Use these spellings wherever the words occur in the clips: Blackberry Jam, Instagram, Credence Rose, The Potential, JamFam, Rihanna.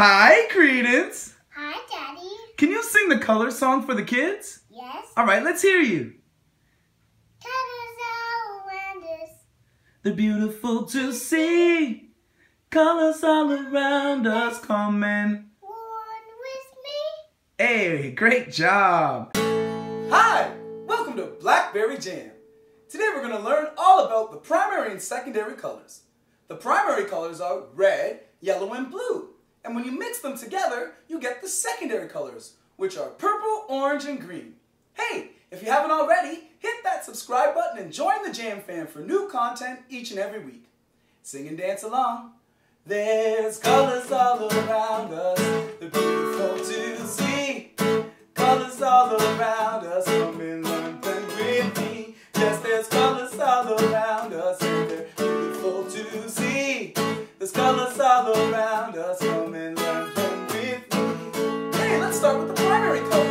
Hi, Credence. Hi, Daddy. Can you sing the color song for the kids? Yes. All right, let's hear you. Colors all around us. They're beautiful to see. Colors all around us. Come and warn with me. Hey, great job. Hi, welcome to Blackberry Jam. Today we're going to learn all about the primary and secondary colors. The primary colors are red, yellow, and blue. And when you mix them together, you get the secondary colors, which are purple, orange, and green. Hey, if you haven't already, hit that subscribe button and join the JamFam for new content each and every week. Sing and dance along. There's colors all around us, they're beautiful to see. Colors all around us, come and learn them with me. Yes, there's colors all around us, and they're beautiful to see. There's colors all around us, come and learn them with me. Hey, let's start with the primary colors.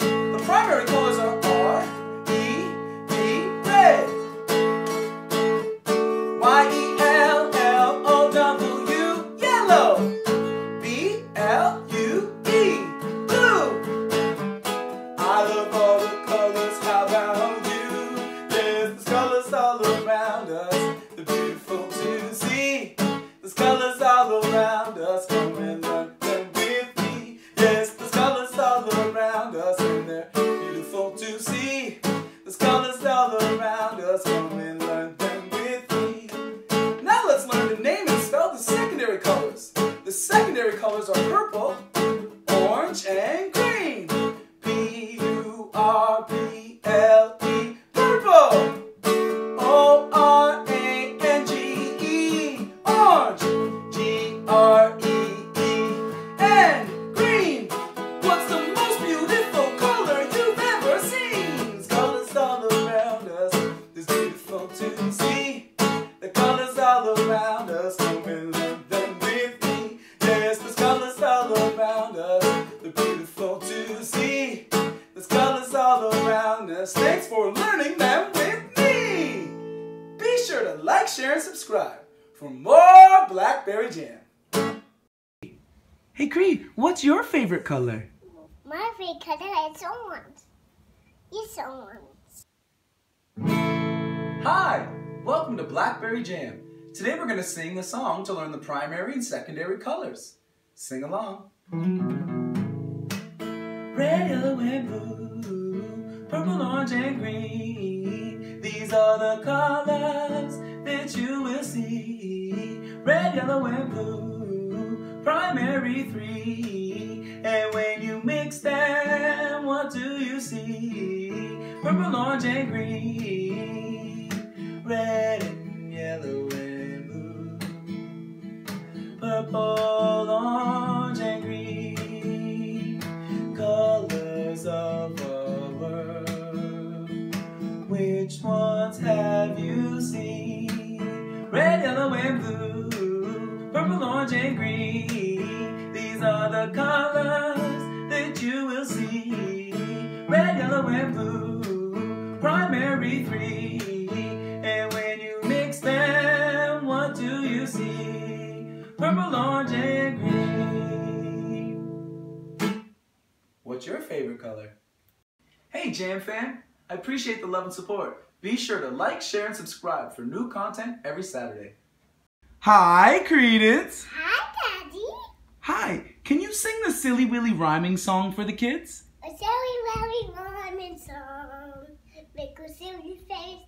The primary colors are R, E, D, red. Y, E, L, L, O, W, yellow. B, L, U, E, blue. I love all the colors, how about you? There's colors all around us, they're beautiful to see. There's colors all around us, come and learn them with me. Yes, there's colors all around us, and they're beautiful to see. There's colors all around us, come and learn them with me. Now let's learn to name and spell the secondary colors. The secondary colors are purple, orange, and green. P-U-R-P-L-E, purple. O-R-A-N-G-E, orange. G-R-E-E-N, green. What's the most beautiful color you've ever seen? There's colors all around us, there's beautiful to see. The colors all around us, come and learn them with me. Yes, there's colors all around us, they're beautiful to see. There's colors all around us. Thanks for learning them with me. Be sure to like, share, and subscribe for more Blackberry Jam. Hey Creed, what's your favorite color? My favorite color is orange. It's orange. Hi, welcome to Blackberry Jam. Today we're going to sing a song to learn the primary and secondary colors. Sing along. Red, yellow, and blue, purple, orange, and green. These are the colors that you will see. Red, yellow, and blue, primary three. And when you mix them, what do you see? Purple, orange, and green. Red and yellow and blue, purple, orange, and green. Colors of our world, which ones have you seen? Red, yellow, and blue, purple, orange, and green. These are the colors that you will see. Red, yellow, and blue, primary three. And when you mix them, what do you see? Purple, orange, and green. What's your favorite color? Hey JamFam, I appreciate the love and support. Be sure to like, share, and subscribe for new content every Saturday. Hi Credence. Hi Daddy. Hi, can you sing the Silly Willy rhyming song for the kids? A silly willy rhyming song, make a silly face,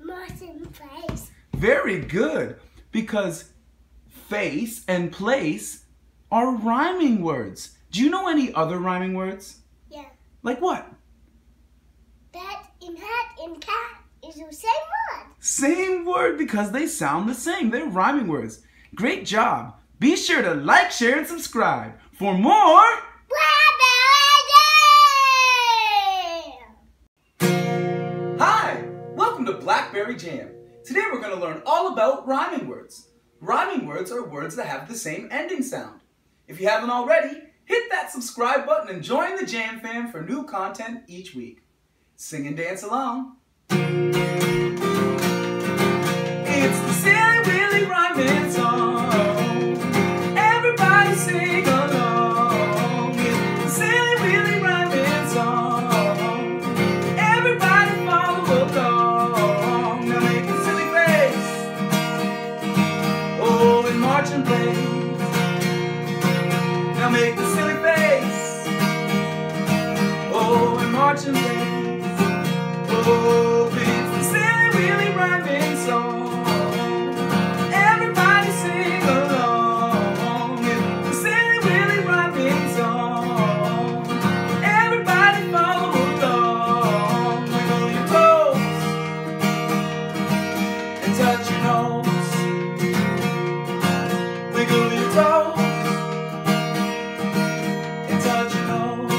Martin place. Very good, because face and place are rhyming words. Do you know any other rhyming words? Yeah. Like what? Bat and hat and cat is the same word. Same word because they sound the same. They're rhyming words. Great job. Be sure to like, share, and subscribe for more Blackberry Jam! Hi, welcome to Blackberry Jam. Today we're going to learn all about rhyming words. Rhyming words are words that have the same ending sound. If you haven't already, hit that subscribe button and join the JamFam for new content each week. Sing and dance along. It's the Silly Willy rhyming song. and plays. Now make the silly face, oh, and march and dance. Oh, it's the silly Willie rhyming song. Everybody sing along. It's the silly Willie rhyming song. Everybody follow along. Wiggle your toes and touch your nose. Wiggle your toes and touch your nose.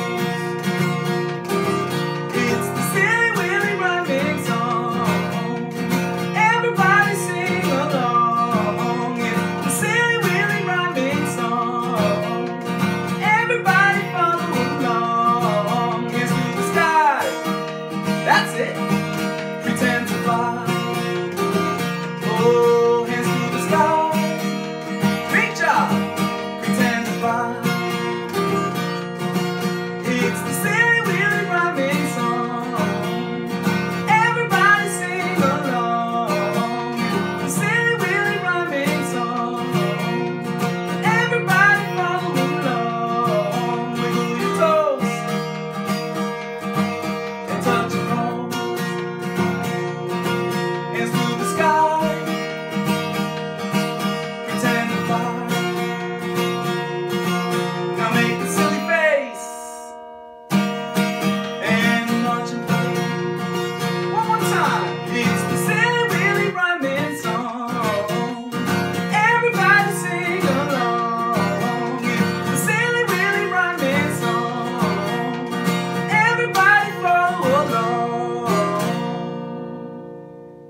It's the Silly Willie rhyming song. Everybody sing along. It's the Silly Willie rhyming song. Everybody follow along. It's through the sky, that's it, pretend to fly. Oh,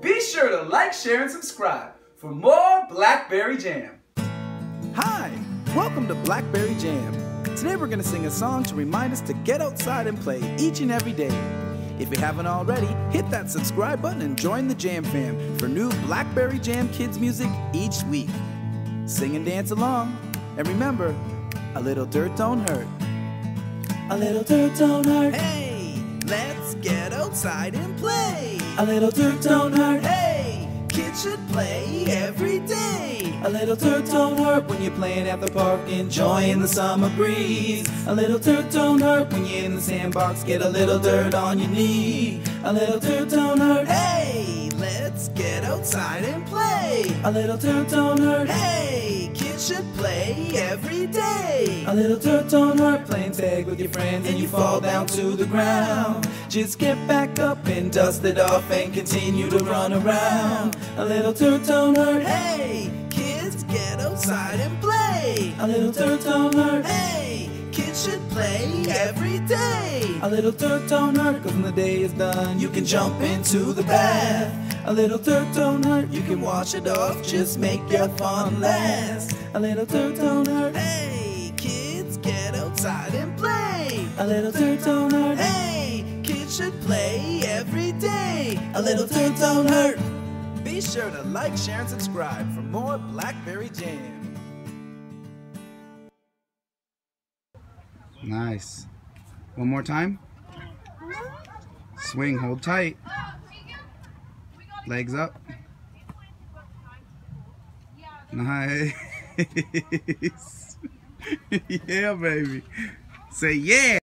be sure to like, share, and subscribe for more Blackberry Jam. Hi, welcome to Blackberry Jam. Today we're going to sing a song to remind us to get outside and play each and every day. If you haven't already, hit that subscribe button and join the Jam Fam for new Blackberry Jam kids music each week. Sing and dance along, and remember, a little dirt don't hurt. A little dirt don't hurt. Hey, let's get outside and play. A little dirt don't hurt. Hey, kids should play every day. A little dirt don't hurt when you're playing at the park, enjoying the summer breeze. A little dirt don't hurt when you're in the sandbox, get a little dirt on your knee. A little dirt don't hurt. Hey, let's get outside and play. A little dirt don't hurt. Hey, kids should play every day. A little dirt don't hurt, playing tag with your friends and you fall down to the ground. Just get back up and dust it off and continue to run around. A little dirt don't hurt. Hey, kids, get outside and play. A little dirt don't hurt. Hey, kids should play every day. A little dirt don't hurt, 'cause when the day is done, you can jump into the bath. A little dirt don't hurt, you can wash it off, just make your fun last. A little dirt don't hurt. Hey, kids, get outside and play. A little dirt don't hurt. Hey, should play every day. A little dirt don't hurt. Be sure to like, share, and subscribe for more Blackberry Jam. Nice. One more time. Swing, hold tight. Legs up. Nice. Yeah, baby. Say yeah.